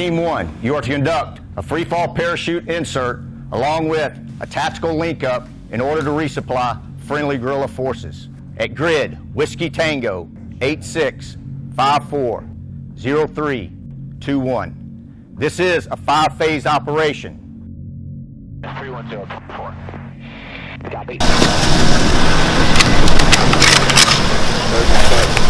Team 1, you are to conduct a free-fall parachute insert along with a tactical link-up in order to resupply friendly guerrilla forces. At grid, Whiskey Tango 86540321. This is a 5-phase operation. 310.4. Copy.